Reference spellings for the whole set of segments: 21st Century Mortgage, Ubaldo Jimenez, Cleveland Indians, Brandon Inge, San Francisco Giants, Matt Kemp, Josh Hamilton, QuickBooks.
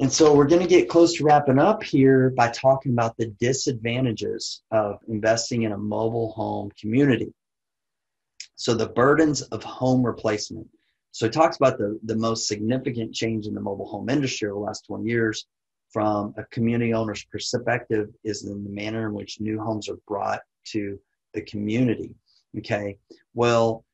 And so we're going to get close to wrapping up here by talking about the disadvantages of investing in a mobile home community. So the burdens of home replacement. So it talks about the most significant change in the mobile home industry over the last 20 years from a community owner's perspective is in the manner in which new homes are brought to the community. Okay, well,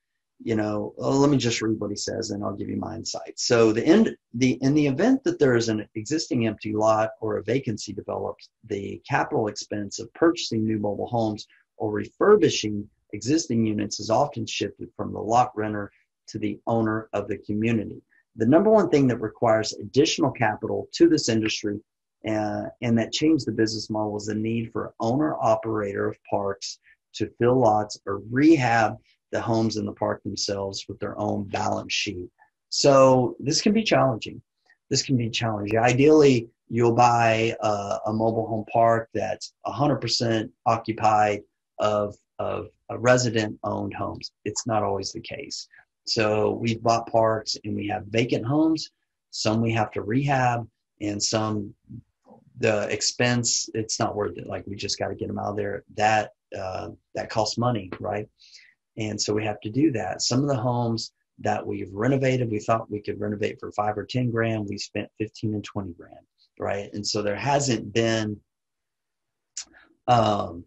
you know, let me just read what he says and I'll give you my insight. So in the event that there is an existing empty lot or a vacancy developed, the capital expense of purchasing new mobile homes or refurbishing existing units is often shifted from the lot renter to the owner of the community. The number one thing that requires additional capital to this industry and that changed the business model was the need for owner-operator of parks to fill lots or rehab the homes in the park themselves with their own balance sheet. So this can be challenging. This can be challenging. Ideally, you'll buy a mobile home park that's 100% occupied of resident-owned homes. It's not always the case. So we've bought parks and we have vacant homes. Some we have to rehab and some the expense, it's not worth it. Like we just got to get them out of there. That costs money, right? And so we have to do that. Some of the homes that we've renovated, we thought we could renovate for 5 or 10 grand. We spent 15 and 20 grand, right? And so there hasn't been, and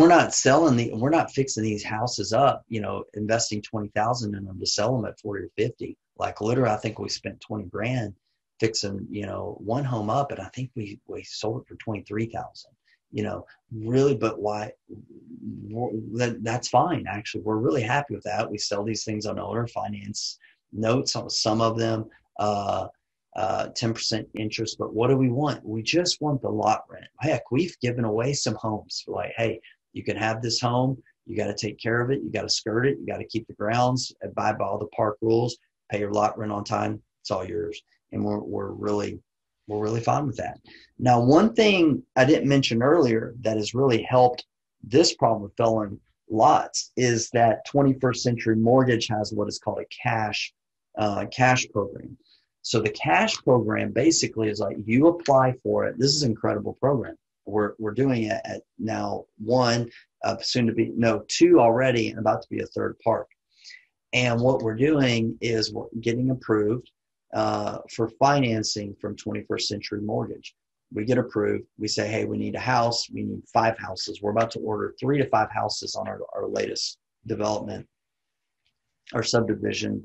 we're not selling we're not fixing these houses up, you know, investing 20,000 in them to sell them at 40 or 50. Like literally, I think we spent 20 grand fixing, you know, one home up, and I think we sold it for 23,000, you know, really, but why? That's fine. Actually, we're really happy with that. We sell these things on owner finance notes on some of them, 10% interest, but what do we want? We just want the lot rent. Heck, we've given away some homes. We're like, hey, you can have this home. You got to take care of it. You got to skirt it. You got to keep the grounds, abide by all the park rules, pay your lot rent on time. It's all yours. And we're really fine with that. Now, one thing I didn't mention earlier that has really helped this problem of filling lots is that 21st Century Mortgage has what is called a cash program. So the cash program basically is like you apply for it. This is an incredible program. We're doing it at now two already, and about to be a third park. And what we're doing is we're getting approved for financing from 21st Century Mortgage. We get approved. We say, hey, we need a house. We need 5 houses. We're about to order 3 to 5 houses on our latest development, our subdivision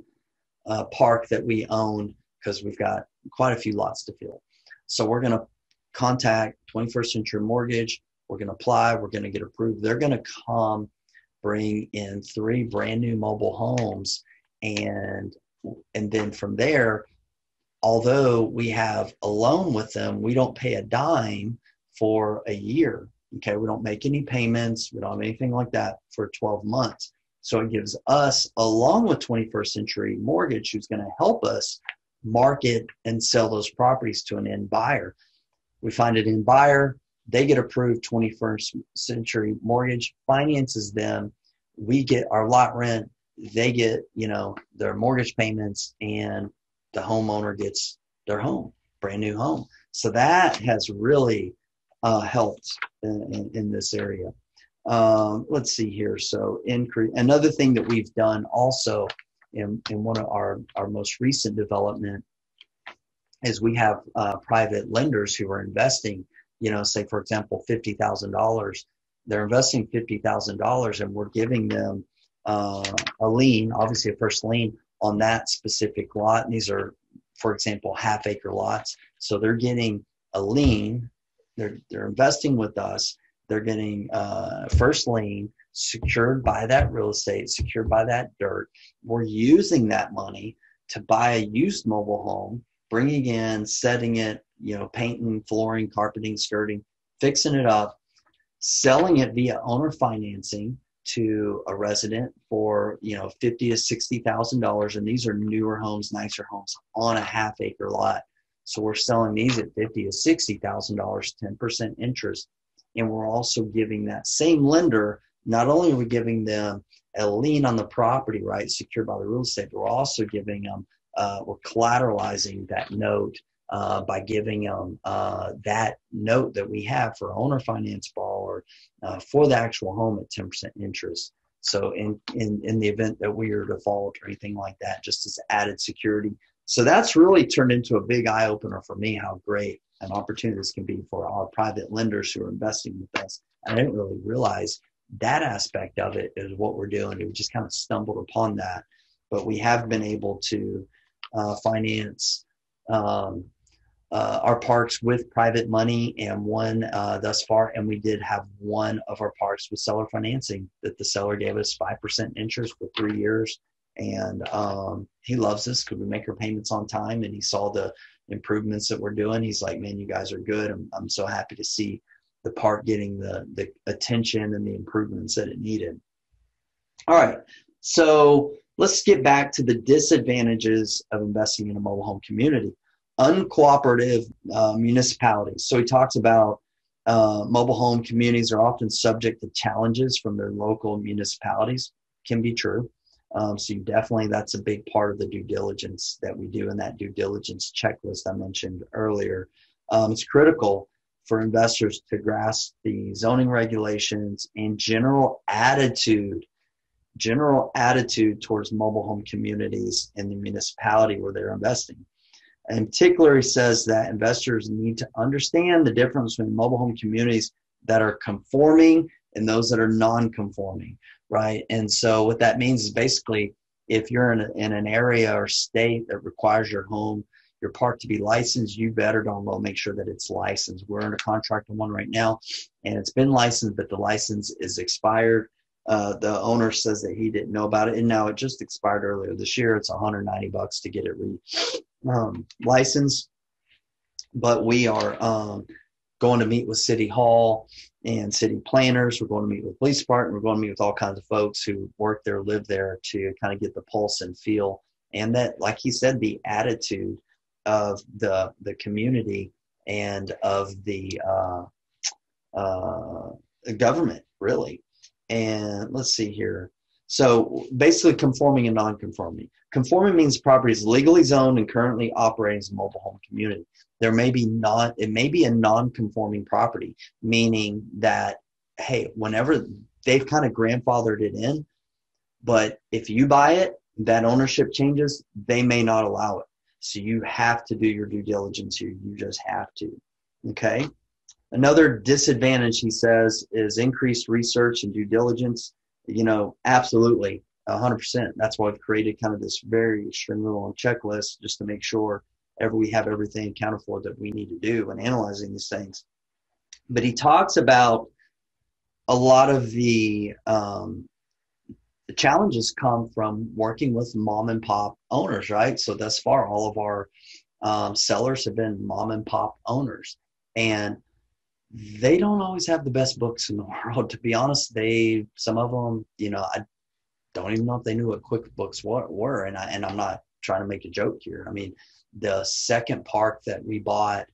park that we own, because we've got quite a few lots to fill. So we're going to contact 21st Century Mortgage. We're going to apply. We're going to get approved. They're going to come bring in 3 brand new mobile homes. And then from there, although we have a loan with them, we don't pay a dime for a year. Okay, we don't make any payments. We don't have anything like that for 12 months. So it gives us, along with 21st Century Mortgage, who's going to help us market and sell those properties to an end buyer. We find an end buyer, they get approved, 21st Century Mortgage finances them, we get our lot rent, they get, you know, their mortgage payments, and the homeowner gets their home, brand new home. So that has really helped in this area. Let's see here. So another thing that we've done also in one of our most recent development is we have private lenders who are investing, you know, say, for example, $50,000. They're investing $50,000, and we're giving them a lien, obviously a first lien on that specific lot. And these are, for example, half-acre lots. So they're getting a lien. They're investing with us. They're getting first lien secured by that real estate, secured by that dirt. We're using that money to buy a used mobile home, bringing in, setting it, you know, painting, flooring, carpeting, skirting, fixing it up, selling it via owner financing to a resident for, you know, $50,000 to $60,000. And these are newer homes, nicer homes on a half-acre lot. So we're selling these at $50,000 to $60,000, 10% interest. And we're also giving that same lender, not only are we giving them a lien on the property, right, secured by the real estate, but we're also giving them, we're collateralizing that note by giving them that note that we have for owner finance borrower for the actual home at 10% interest. So in the event that we are default or anything like that, just as added security. So that's really turned into a big eye opener for me, how great an opportunity this can be for our private lenders who are investing with us. And I didn't really realize that aspect of it is what we're doing. We just kind of stumbled upon that, but we have been able to finance our parks with private money, and one thus far, and we did have one of our parks with seller financing that the seller gave us 5% interest for 3 years, and he loves us because we make our payments on time, and he saw the improvements that we're doing. He's like, man, you guys are good. I'm so happy to see the park getting the attention and the improvements that it needed. All right, so let's get back to the disadvantages of investing in a mobile home community. Uncooperative municipalities. So he talks about mobile home communities are often subject to challenges from their local municipalities. Can be true. So you definitely, that's a big part of the due diligence that we do in that due diligence checklist I mentioned earlier. It's critical for investors to grasp the zoning regulations and general attitude towards mobile home communities in the municipality where they're investing. In particular, he says that investors need to understand the difference between mobile home communities that are conforming and those that are non-conforming, right? And so what that means is basically if you're in an area or state that requires your home, your park to be licensed, you better download, make sure that it's licensed. We're under contract on one right now, and it's been licensed, but the license is expired. The owner says that he didn't know about it, and now it just expired earlier this year. It's 190 bucks to get it licensed, but we are going to meet with City Hall and city planners. We're going to meet with police department. We're going to meet with all kinds of folks who work there, live there, to kind of get the pulse and feel. And that, like he said, the attitude of the community and of the government, really. And let's see here. So basically conforming and non-conforming. Conforming means property is legally zoned and currently operating as a mobile home community. There may be not, it may be a non-conforming property, meaning that, hey, whenever they've kind of grandfathered it in, but if you buy it, that ownership changes, they may not allow it. So you have to do your due diligence here. You just have to, okay? Another disadvantage, he says, is increased research and due diligence. You know, absolutely, 100%. That's why I've created kind of this very extremely long checklist just to make sure we have everything accounted for that we need to do when analyzing these things. But he talks about a lot of the challenges come from working with mom and pop owners, right? So thus far, all of our sellers have been mom and pop owners, and they don't always have the best books in the world. To be honest, some of them, you know, I don't even know if they knew what QuickBooks were. And I'm not trying to make a joke here. I mean, the second park that we bought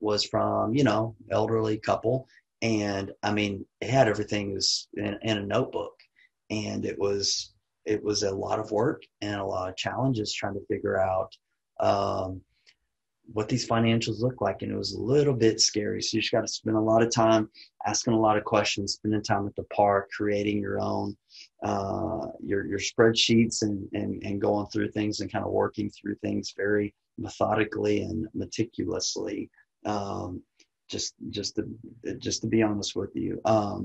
was from, you know, elderly couple. And I mean, it had everything was in a notebook, and it was a lot of work and a lot of challenges trying to figure out, what these financials look like. And it was a little bit scary. So you just got to spend a lot of time asking a lot of questions, spending time at the park, creating your own, your spreadsheets and going through things and kind of working through things very methodically and meticulously. Just to be honest with you,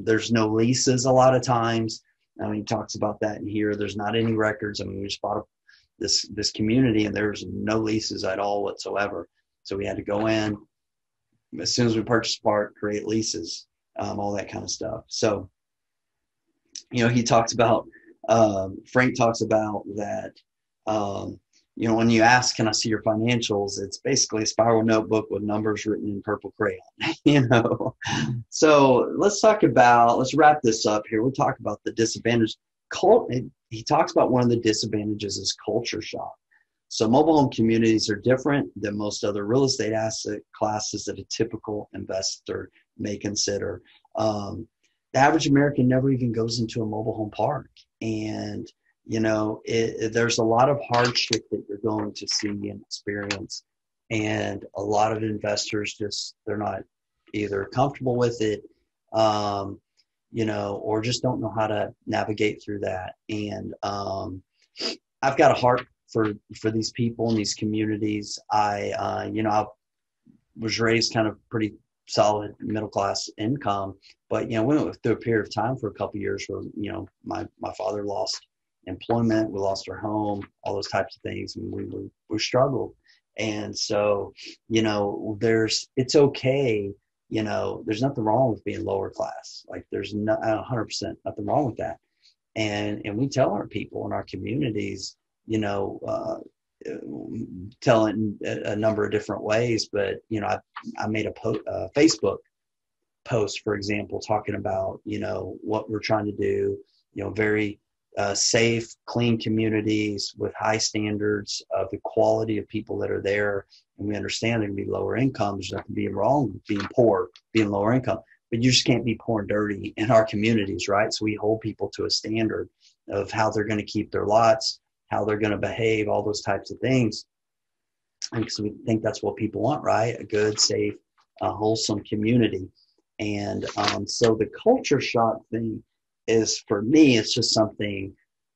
there's no leases a lot of times. I mean, he talks about that in here. There's not any records. I mean, we just bought this community and there's no leases at all whatsoever. So we had to go in as soon as we purchased the park, create leases, all that kind of stuff. So, you know, he talks about, Frank talks about that, you know, when you ask, can I see your financials? It's basically a spiral notebook with numbers written in purple crayon, you know? So let's wrap this up here. We'll talk about the disadvantage. He talks about one of the disadvantages is culture shock. So mobile home communities are different than most other real estate asset classes that a typical investor may consider. The average American never even goes into a mobile home park. And, you know, there's a lot of hardship that you're going to see and experience And a lot of investors just, they're not either comfortable with it, or just don't know how to navigate through that. And I've got a heart for these people in these communities. I was raised kind of pretty solid middle-class income, but, we went through a period of time for a couple of years where, my father lost employment, we lost our home, all those types of things. And we struggled. And so, it's okay. There's nothing wrong with being lower class. Like, there's 100% nothing wrong with that. And we tell our people in our communities, tell it in a number of different ways. But, I made a Facebook post, for example, talking about, what we're trying to do, very safe, clean communities with high standards of the quality of people that are there. And we understand there can be lower income. There's nothing being wrong with being poor, being lower income, but you just can't be poor and dirty in our communities, right? So we hold people to a standard of how they're going to keep their lots, how they're going to behave, all those types of things. And because we think that's what people want, right? A good, safe, wholesome community. And so the culture shock thing is, for me, it's just something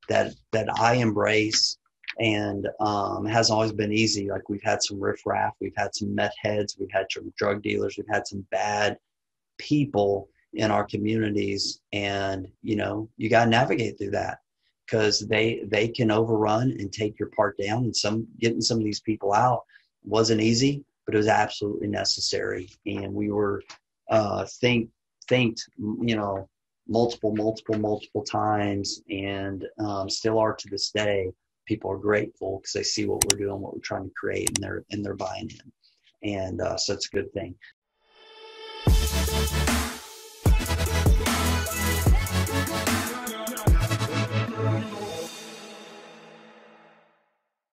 that I embrace, and it hasn't always been easy. Like, we've had some riffraff, we've had some meth heads, we've had some drug dealers, we've had some bad people in our communities, and you got to navigate through that, because they can overrun and take your part down. And getting some of these people out wasn't easy, but it was absolutely necessary. And we were thanked, multiple times, and still are to this day. People are grateful because they see what we're doing, what we're trying to create, and they're buying in. And so it's a good thing.